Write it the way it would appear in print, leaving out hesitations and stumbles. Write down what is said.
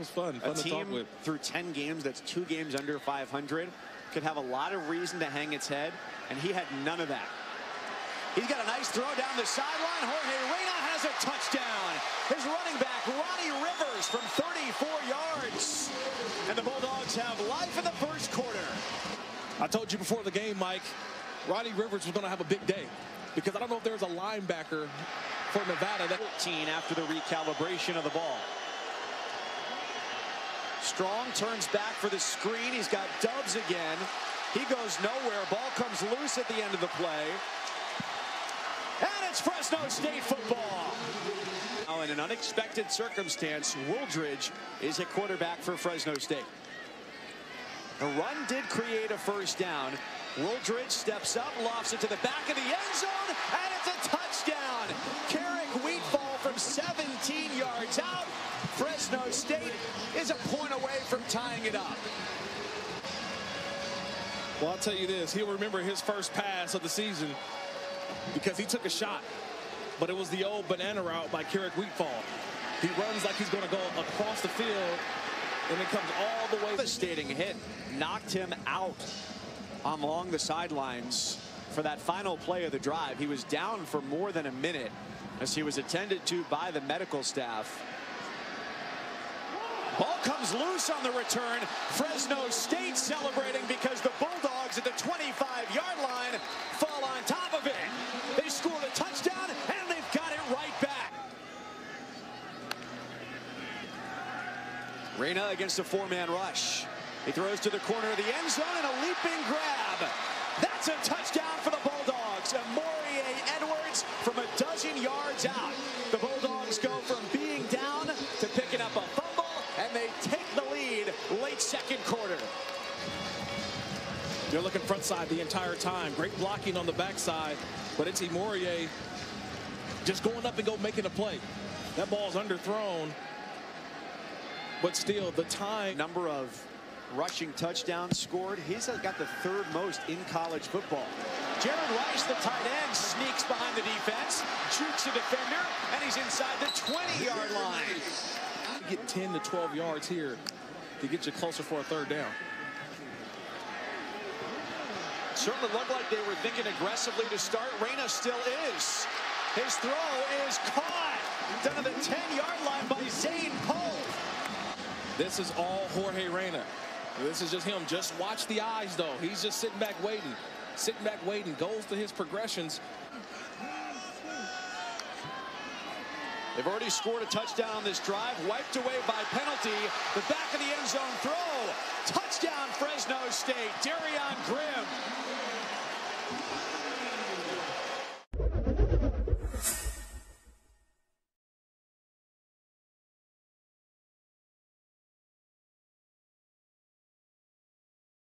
was fun. A team through 10 games that's 2 games under 500 could have a lot of reason to hang its head, and he had none of that. He's got a nice throw down the sideline. Jorge Reyna has a touchdown. His running back, Ronnie Rivers, from 34 yards. And the Bulldogs have life in the first quarter. I told you before the game, Mike, Ronnie Rivers was going to have a big day, because I don't know if there's a linebacker for Nevada. That 14 after the recalibration of the ball. Strong turns back for the screen. He's got Dubs again. He goes nowhere. Ball comes loose at the end of the play. And it's Fresno State football. Now, in an unexpected circumstance, Wooldridge is a quarterback for Fresno State. The run did create a first down. Wooldridge steps up, lofts it to the back of the end zone, and it's a touchdown. Carrick Wheatfall from 17 yards out. Fresno State is a point away from tying it up. Well, I'll tell you this, he'll remember his first pass of the season, because he took a shot, but it was the old banana route by Carrick Wheatfall. He runs like he's going to go across the field, and it comes all the way. Devastating hit knocked him out along the sidelines for that final play of the drive. He was down for more than a minute as he was attended to by the medical staff. Ball comes loose on the return. Fresno State celebrating because the Bulldogs at the 25-yard line fall on top of it. They score the touchdown, and they've got it right back. Reyna against a four-man rush. He throws to the corner of the end zone and a leaping grab. That's a touchdown for the Bulldogs. Emorye Edwards from a dozen yards out. The Bulldogs go from being down to picking up a fumble, and they take the lead late second quarter. They're looking front side the entire time. Great blocking on the backside, but it's Emorye just going up and making a play. That ball's underthrown, but still the time. Number of rushing touchdowns scored. He's got the third most in college football. Jared Rice, the tight end, sneaks behind the defense, jukes a defender, and he's inside the 20-yard line. You get 10 to 12 yards here to get you closer for a third down. Certainly looked like they were thinking aggressively to start. Reyna still is. His throw is caught down to the 10-yard line by Zane Pohl. This is all Jorge Reyna. This is just him. Just watch the eyes, though. He's just sitting back waiting. Sitting back waiting. Goes to his progressions. They've already scored a touchdown on this drive. Wiped away by penalty. The back of the end zone throw. Touchdown, Fresno State. Darion Grimm.